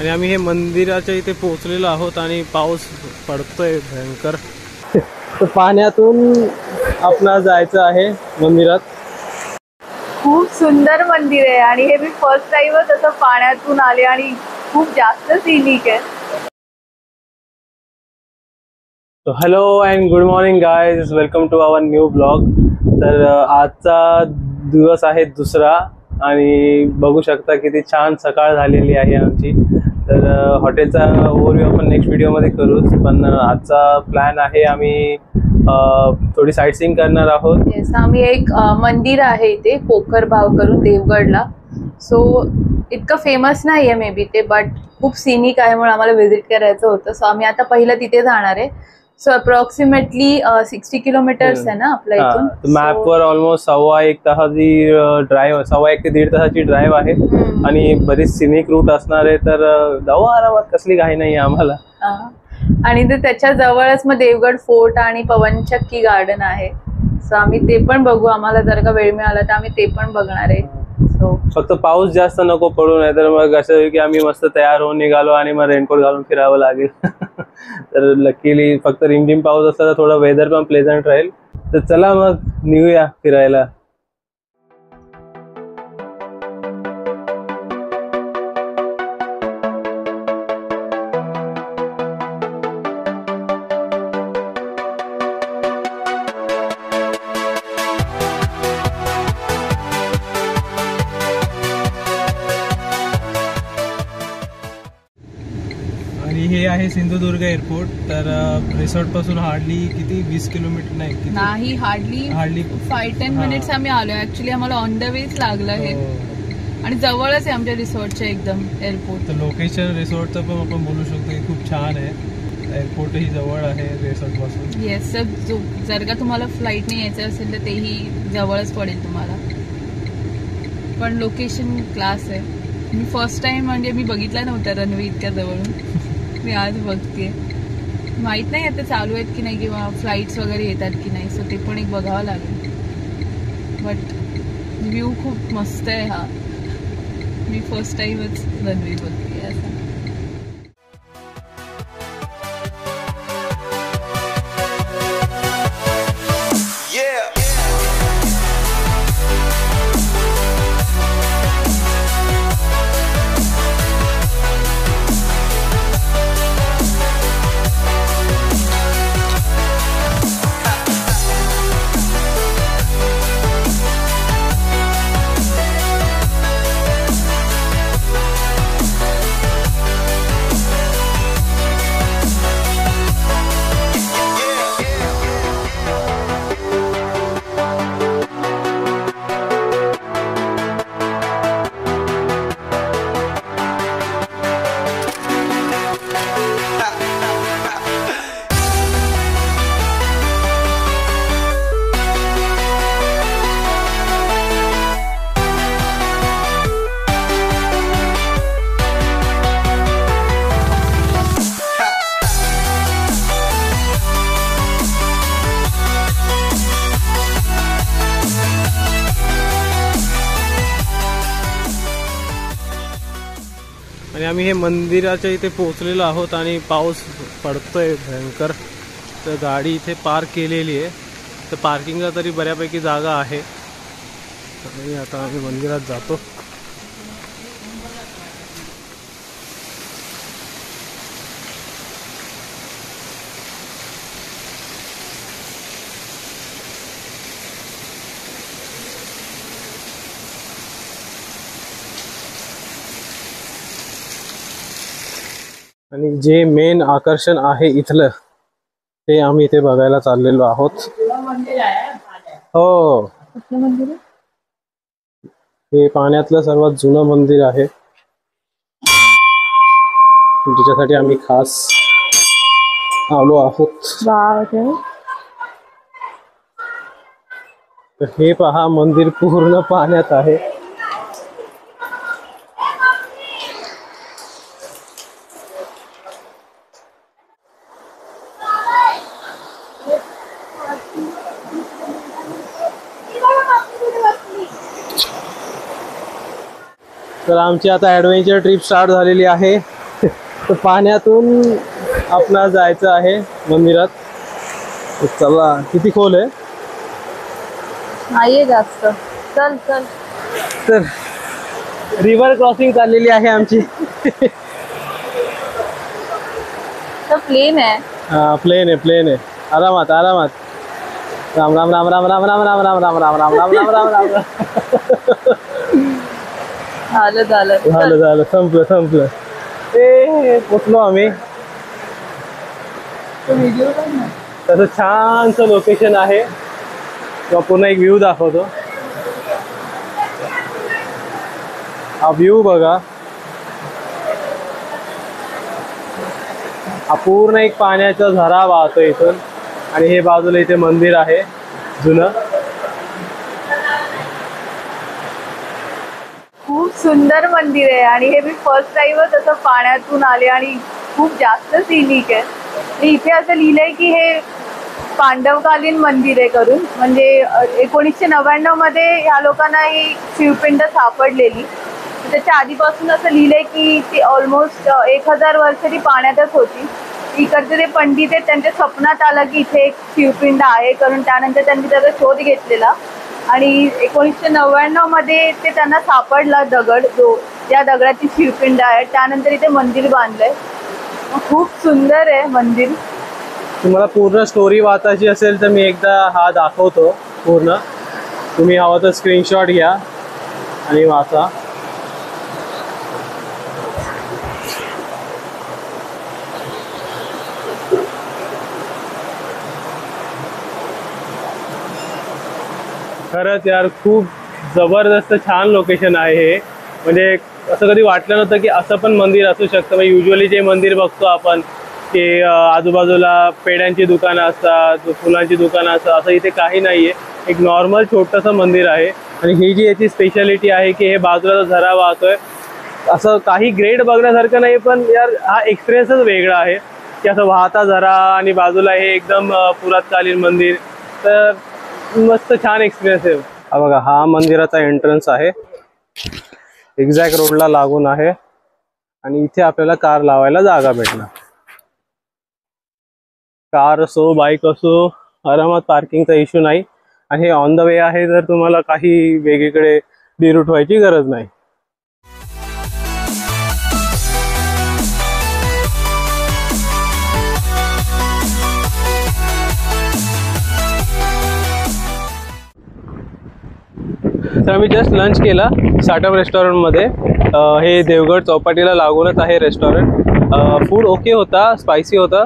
आणि आम्ही हे मंदिराच्या इथे पोहोचलेलो आहोत आणि पाऊस पडतोय भयंकर। तर पाण्यातून आपला जायचं आहे मंदिरात। खूप सुंदर मंदिर आहे आणि हे मी फर्स्ट टाइमच असं पाण्यातून आले आणि खूप जास्त युनिक आहे। तो hello and good morning guys, welcome to our new blog. तर आजचा दिवस आहे दुसरा आणि बघू शकता किती छान सकाळ झालेली आहे आमची। तर हॉटेलचा ओव्हरव्ह्यू आपण नेक्स्ट व्हिडिओमध्ये करूच, पण आजचा प्लॅन आहे आम्ही थोडी साईटसीइंग करणार आहोत। आम्ही एक मंदिर आहे इथे पोखर भाव करून देवगडला, सो इतकं फेमस नाही आहे मे बी ते, बट खूप सिनिक आहे म्हणून आम्हाला व्हिजिट करायचं होतं। सो आम्ही आता पहिला तिथे जाणार आहे। सो अप्रॉक्सिमेटली 60 किलोमीटर्स आहे ना आपल्या इथून। मॅपवर ऑलमोस्ट सव्वा एक ते दीड तासाची ड्राईव्ह आहे आणि बरीच सिनिक रूट असणार आहे, तर जाऊ आरामात, कसली काही नाही आम्हाला। आणि ते त्याच्या जवळच मग देवगड फोर्ट आणि पवनचक्की गार्डन आहे, सो आम्ही ते पण बघू। आम्हाला जर का वेळ मिळाला तर आम्ही ते पण बघणार आहे। सो फक्त पाऊस जास्त नको पडू, नाही तर मग असं होईल की आम्ही मस्त तयार होऊन निघालो आणि मग रेनकोट घालून फिरावं लागेल। तर लकीली फक्त रिमझिम पाऊस असला तर थोडा वेदर पण प्लेझंट राहील। तर चला मग निघूया फिरायला। हे आहे सिंधुदुर्ग एअरपोर्ट। तर रिसॉर्ट पासून हार्डली किती 20 किलोमीटर नाही, हार्डली 5-10 मिनिट्स आम्ही आलो। ऍक्च्युली आम्हाला ऑन द वेच लागलं हे आणि जवळच आहे आमच्या रिसॉर्टच्या एकदम एअरपोर्ट। तर लोकेशन रिसॉर्टचं पण आपण बोलू शकतो की खूप छान आहे, एअरपोर्ट ही जवळ आहे रिसॉर्ट पासून। येस सर, जर का तुम्हाला फ्लाईटने यायचं असेल तर तेही जवळच पडेल तुम्हाला, पण लोकेशन क्लास आहे। मी फर्स्ट टाइम म्हणजे मी बघितला नव्हता रनवे इतक्या जवळून, मी आज बघते। माहित नाही आता चालू आहेत की नाही किंवा फ्लाईट्स वगैरे येतात की नाही, सो ते पण एक बघावं लागेल। बट व्ह्यू खूप मस्त आहे हा, मी फर्स्ट टाइमच रनवे बघते असं। आम्ही हे मंदिराच्या इथे पोहोचलेलो आहोत आणि पाऊस पडतोय भयंकर। तर गाडी इथे पार्क केलेली आहे, तर पार्किंगला तरी बऱ्यापैकी जागा आहे। आणि आता आम्ही मंदिरात जातो। आणि जे मेन आकर्षण आहे इथलं ते आम्ही इथे बघायला चाललेलो आहोत। हो, हे पाण्यातलं सर्वात जुनं मंदिर आहे, ज्याच्यासाठी आम्ही खास आलो आहोत। हे पहा, मंदिर पूर्ण पाण्यात आहे। तर आमची आता ॲडव्हेंचर ट्रिप स्टार्ट झालेली आहे। तर पाण्यातून आपला जायचं आहे मंदिरात। चला, किती खोल आहे? नाहीये जास्त। चल चल। तर रिवर क्रॉसिंग चाललेली आहे आमची। तो प्लेन है। हाँ प्लेन है, प्लेन है। आरामात आरामात। राम राम राम राम राम राम राम राम राम राम राम राम राम राम राम राम। झालं झालं झालं झालं, संपलं संपलं। ए पोचलो आम्ही। तसं छानसं लोकेशन आहे। पूर्ण एक व्यू दाखवतो। हा व्यू बघा, पूर्ण एक पाण्याचा झरा वाहतो इथून। आणि हे बाजूला इथे मंदिर आहे जुनं, खूप सुंदर मंदिर आहे। आणि हे मी फर्स्ट टाइमच असं पाण्यातून आले आणि खूप जास्त सीनिक आहे। इथे असं लिहिलंय की हे पांडवकालीन मंदिर आहे करून, म्हणजे 1999 मध्ये ह्या लोकांना ही शिवपिंड सापडलेली। त्याच्या आधीपासून असं लिहिलंय की ती ऑलमोस्ट 1000 वर्ष ती पाण्यातच होती। इकडचे ते पंडित आहेत, त्यांच्या स्वप्नात आलं की इथे एक शिवपिंड आहे करून, त्यानंतर त्यांनी त्याचा शोध घेतलेला आणि 1999 मध्ये ते त्यांना सापडला दगड, जो या दगडाची शिवपिंड आहे। त्यानंतर इथे मंदिर बांधलंय, खूप सुंदर आहे मंदिर। तुम्हाला पूर्ण स्टोरी वाचायची असेल तर मी एकदा हा दाखवतो पूर्ण, तुम्ही हवा तर स्क्रीनशॉट घ्या आणि वाचा। खरंच यार खूप जबरदस्त छान लोकेशन आहे हे। म्हणजे असं कधी वाटलं नव्हतं की असं पण मंदिर असू शकतं। म्हणजे युजली जे मंदिर बघतो आपण की आजूबाजूला पेड्यांची दुकानं असतात, फुलांची दुकानं असतात, असं इथे काही नाही आहे। एक नॉर्मल छोटंसं मंदिर आहे। आणि ही जी याची स्पेशालिटी आहे की हे बाजूला झरा वाहतोय, असं काही ग्रेट बघण्यासारखं नाही, पण यार हा एक्सपिरियन्सच वेगळा आहे की असं वाहता झरा आणि बाजूला हे एकदम पुरातकालीन मंदिर। तर मस्त छान एक्सपिरियन्स आहे। हा बघा, हा मंदिराचा एंट्रन्स आहे, एक्झॅक्ट रोडला लागून आहे। आणि इथे आपल्याला कार लावायला जागा भेटणार। कार असो बाईक असो आरामात, पार्किंगचा इश्यू नाही। आणि हे ऑन द वे आहे, तर तुम्हाला काही वेगळीकडे डिरूट व्हायची गरज नाही। तर आम्ही जस्ट लंच केला साटम रेस्टॉरंटमध्ये। हे देवगड चौपाटीला लागूनच आहे रेस्टॉरंट। फूड ओके होता, स्पायसी होता।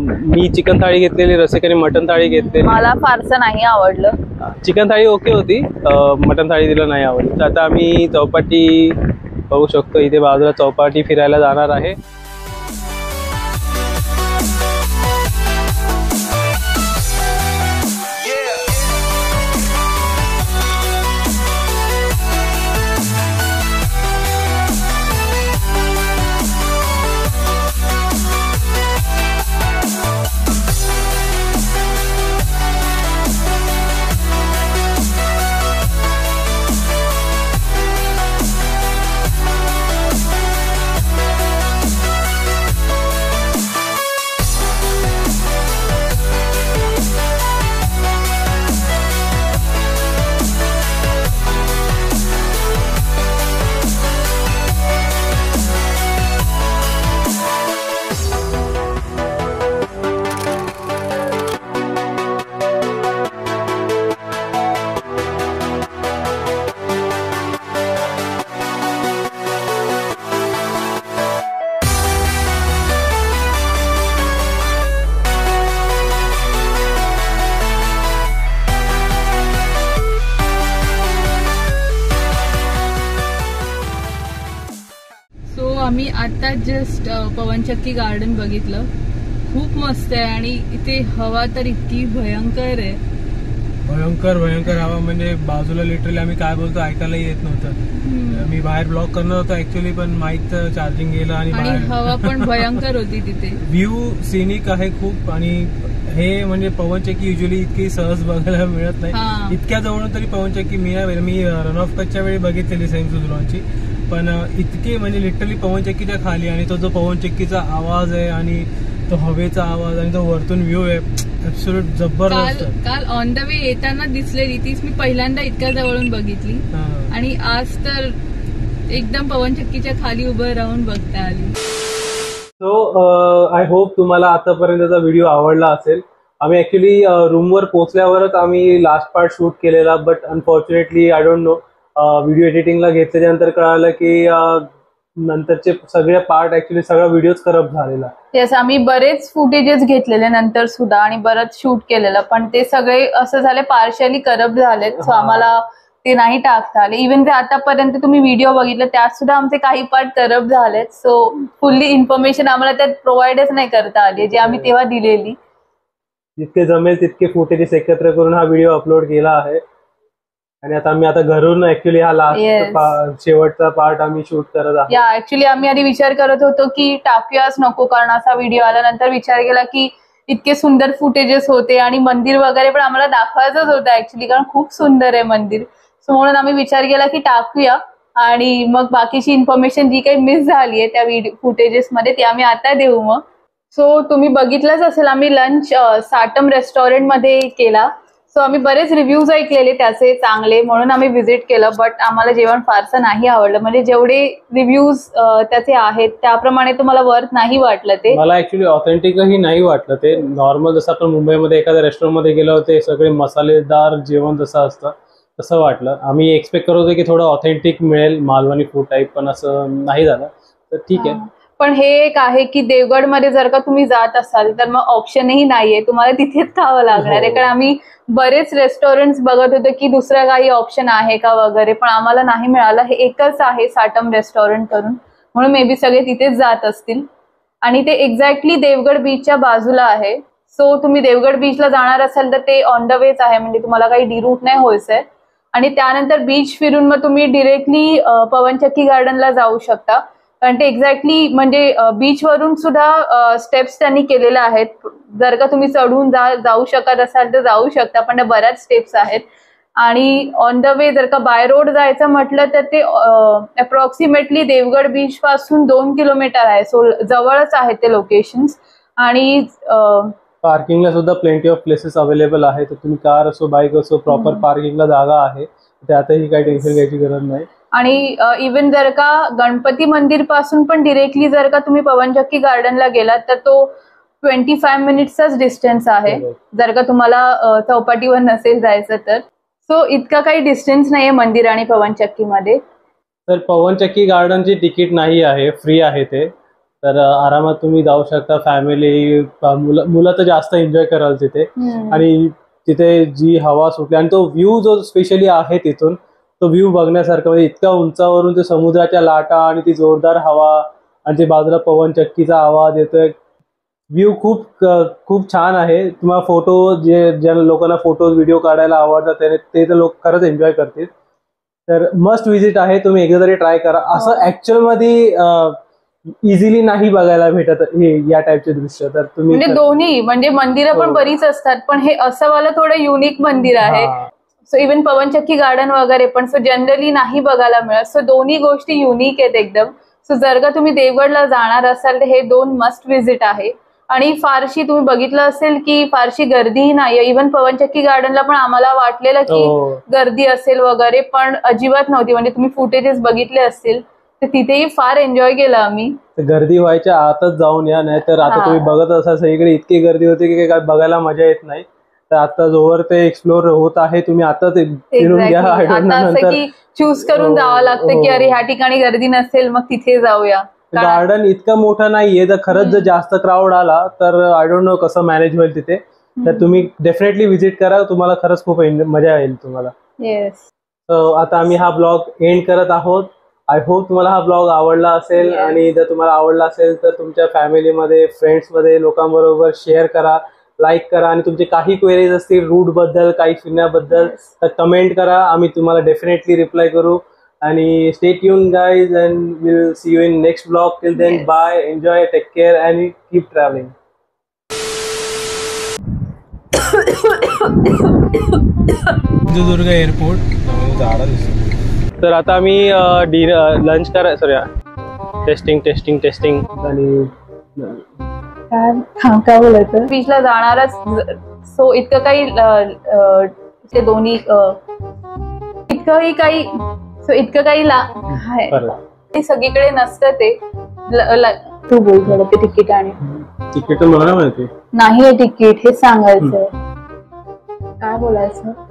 मी चिकन थाळी घेतलेली, रसिकाने मटन थाळी घेतलेली। मला फारसं नाही आवडलं। चिकन थाळी ओके होती, मटन थाळी तिला नाही आवडली। तर आता आम्ही चौपाटी बघू शकतो, इथे बाजूला चौपाटी फिरायला जाणार आहे। आम्ही आता जस्ट पवनचक्की गार्डन बघितलं, खूप मस्त आहे। आणि इथे हवा तर इतकी भयंकर आहे, भयंकर भयंकर हवा। म्हणजे बाजूला लिटरली आम्ही काय बोलतो ऐकायला येत नव्हतं। मी बाहेर ब्लॉक करणार होतो ऍक्च्युअली, पण माईक तर चार्जिंग गेलं आणि हवा पण भयंकर होती। तिथे व्ह्यू सिनिक आहे खूप। आणि हे म्हणजे पवनचक्की युजली इतकी सहज बघायला मिळत नाही, इतक्या जवळून तरी पवनचक्की मी रन ऑफ कचच्या वेळी बघितलेली सिंधुदुर्गची। पण इतके म्हणजे लिटरली पवनचक्कीच्या खाली आणि तो जो पवनचक्कीचा आवाज आहे आणि तो हवेचा आवाज आणि तो वरतून व्ह्यू आहे ऍब्सोल्यूट जबरदस्त। काल ऑन द वे येताना दिसलेली तीच मी पहिल्यांदा इतक्या जवळून बघितली आणि आज तर एकदम पवनचक्कीच्या खाली उभं राहून बघता आली। सो आय होप तुम्हाला आतापर्यंतचा व्हिडिओ आवडला असेल। आम्ही ऍक्च्युली रूमवर पोहोचल्यावरच आम्ही लास्ट पार्ट शूट केलेला but unfortunately I don't know video एडिटिंगला घेतल्यानंतर कळालं की नंतरचे सगळे पार्ट ऍक्च्युली सगळा व्हिडिओच करप झालेला। येस आम्ही बरेच फुटेजेस घेतलेले नंतर सुद्धा आणि बरंच शूट केलेलं पण ते सगळे असं झाले पार्शियली करप झालेत सो आम्हाला ते नाही टाकता आले। इव्हन ते आतापर्यंत तुम्ही व्हिडिओ बघितलं त्यात सुद्धा आमचे काही पार्ट करप झालेत सो फुल्ली इन्फॉर्मेशन आम्हाला त्यात प्रोव्हाइडच नाही करता आली जे आम्ही तेव्हा दिलेली। जितके जमेल तितके फुटेजेस एकत्र करून हा व्हिडिओ अपलोड केला आहे आणि आता आम्ही आता घरून ऍक्च्युली हा लास्ट शेवटचा पार्ट आम्ही शूट करत आहोत। या ऍक्च्युली आम्ही आधी विचार करत होतो की टाकूयाच नको कारण असा व्हिडिओ आल्यानंतर विचार केला की इतके सुंदर फुटेजेस होते आणि मंदिर वगैरे पण आम्हाला दाखवायचंच होतं ऍक्च्युली कारण खूप सुंदर आहे मंदिर सो म्हणून आम्ही विचार केला की टाकूया आणि मग बाकीची इन्फॉर्मेशन जी काही मिस झाली आहे त्या फुटेजेस मध्ये ती आम्ही आता देऊ। मग सो तुम्ही बघितलंच असेल आम्ही लंच साटम रेस्टॉरंट मध्ये केला सो आम्ही बरेच रिव्ह्यूज ऐकलेले त्याचे चांगले म्हणून आम्ही व्हिजिट केलं बट आम्हाला जेवण फारसं नाही आवडलं म्हणजे जेवढे रिव्ह्यूज त्याचे आहेत त्याप्रमाणे तुम्हाला वर्थ नाही वाटलं ते। मला ऍक्च्युली ऑथेंटिकही नाही वाटलं ते। नॉर्मल जसं आपण मुंबईमध्ये एखाद्या रेस्टॉरंटमध्ये गेलो होते सगळे मसालेदार जेवण जसं असतं तसं वाटलं। आम्ही एक्सपेक्ट करत होतो की थोडं ऑथेंटिक मिळेल मालवणी फूड टाईप पण असं नाही झालं तर ठीक आहे। पण हे एक आहे की देवगड मध्ये जर का तुम्ही जात असाल तर मग ऑप्शनही नाहीये तुम्हाला तिथेच खावं लागणार आहे कारण आम्ही बरेच रेस्टॉरंट्स बघत होतो की दुसरा काही ऑप्शन आहे का वगैरे पण आम्हाला नाही मिळालं। हे एकच आहे साटम रेस्टॉरंट करून म्हणून मे बी सगळे तिथेच जात असतील आणि ते एक्झॅक्टली देवगड बीचच्या बाजूला आहे सो तुम्ही देवगड बीचला जाणार असाल तर ते ऑन द वेच आहे म्हणजे तुम्हाला काही डी रूट नाही व्हायचंय आणि त्यानंतर बीच फिरून मग तुम्ही डिरेक्टली पवनचक्की गार्डनला जाऊ शकता कारण ते एक्झॅक्टली म्हणजे बीच वरून सुद्धा स्टेप्स त्यांनी केलेल्या आहेत जर का तुम्ही चढून जाऊ शकत असाल तर जाऊ शकता पण त्या बऱ्याच स्टेप्स आहेत आणि ऑन द वे जर का बाय रोड जायचं म्हटलं तर ते अप्रॉक्सिमेटली देवगड बीच पासून 2 किलोमीटर आहे सो जवळच आहे ते लोकेशन्स आणि पार्किंगला सुद्धा प्लेंटी ऑफ प्लेसेस अवेलेबल आहे तर तुम्ही कार असो बाईक असो प्रॉपर पार्किंगला जागा आहे त्यातही काही टेन्शन घ्यायची गरज नाही। आणि इव्हन जर का गणपती मंदिर पासून पण डिरेक्टली जर का तुम्ही पवनचक्की गार्डनला गेलात तर तो 25 मिनिट्सचाच डिस्टन्स आहे जर का तुम्हाला चौपाटीवर नसेल जायचं तर सो इतका काही डिस्टन्स नाहीये मंदिर आणि पवनचक्कीमध्ये। तर पवनचक्की गार्डनची तिकीट नाही आहे फ्री आहे ते तर आरामात तुम्ही जाऊ शकता फॅमिली मुलं तर जास्त एन्जॉय कराल तिथे आणि तिथे जी हवा सुटली आणि तो व्ह्यू जो स्पेशली आहे तिथून तो व्ह्यू बघण्यासारखा म्हणजे इतका उंचावरून ते समुद्राच्या लाटा आणि ती जोरदार हवा आणि ते बाजूला पवनचक्कीचा आवाज येतोय व्ह्यू खूप खूप छान आहे। तुम्हाला फोटो ज्या लोकांना फोटोज व्हिडिओ काढायला आवडतात ते तर लोक खरंच एन्जॉय करतील तर मस्ट व्हिजिट आहे तुम्ही एकदा तरी ट्राय करा। असं ऍक्च्युअल मध्ये इझिली नाही बघायला भेटत हे या टाइपचे दृश्य तर तुम्ही म्हणजे दोन्ही म्हणजे मंदिरं पण बरीच असतात पण हे असं वाला थोडं युनिक मंदिर आहे सो इव्हन पवनचक्की गार्डन वगैरे पण सो जनरली नाही बघायला मिळत सो दोन्ही गोष्टी युनिक आहेत एकदम सो जर का तुम्ही देवगडला जाणार असाल तर हे दोन मस्ट व्हिजिट आहे। आणि फारशी तुम्ही बघितलं असेल की फारशी गर्दीही नाही इव्हन पवनचक्की गार्डनला पण आम्हाला वाटलेलं की गर्दी असेल वगैरे पण अजिबात नव्हती म्हणजे तुम्ही फुटेजेस बघितले असतील तर तिथेही फार एन्जॉय केला आम्ही। गर्दी व्हायच्या आतच जाऊन या नाहीतर आता तुम्ही बघत असाल सगळीकडे इतकी गर्दी होती की काय बघायला मजा येत नाही तर आता जोवर ते एक्सप्लोर होत आहे तुम्ही आता ते फिरून घ्या आता चूज करून जावं लागतं की अरे ह्या ठिकाणी गर्दी नसेल मग तिथे जाऊया। गार्डन इतकं मोठं नाहीये तर खरंच जर जास्त क्राऊड आला तर आय डोंट नो कसं मॅनेज होईल तिथे तर तुम्ही डेफिनेटली व्हिजिट करा तुम्हाला खरंच खूप मजा येईल तुम्हाला। येस सो आता आम्ही हा ब्लॉग एंड करत आहोत। आय होप तुम्हाला हा ब्लॉग आवडला असेल आणि जर तुम्हाला आवडला असेल तर तुमच्या फॅमिलीमध्ये फ्रेंड्समध्ये लोकांबरोबर शेअर करा लाईक करा आणि तुमचे काही क्वेरीज असतील रूट बद्दल काही फिरण्याबद्दल तर कमेंट करा आम्ही तुम्हाला डेफिनेटली रिप्लाय करू। आणि stay tune guys and will see you in next blog till then bye enjoy take care and keep travelling. Sindhudurg airport झाडा दिसतो तर आता आम्ही डिनर लंच करायचं सॉरी टेस्टिंग काय बोलायचं बीचला जाणारच सो इतकं काही ते दोन्ही इतकं काही ते सगळीकडे नसतं ते तू बोल मला ते तिकीट आणि तिकीट मला माहिती नाही हे तिकीट हे सांगायचं काय बोलायचं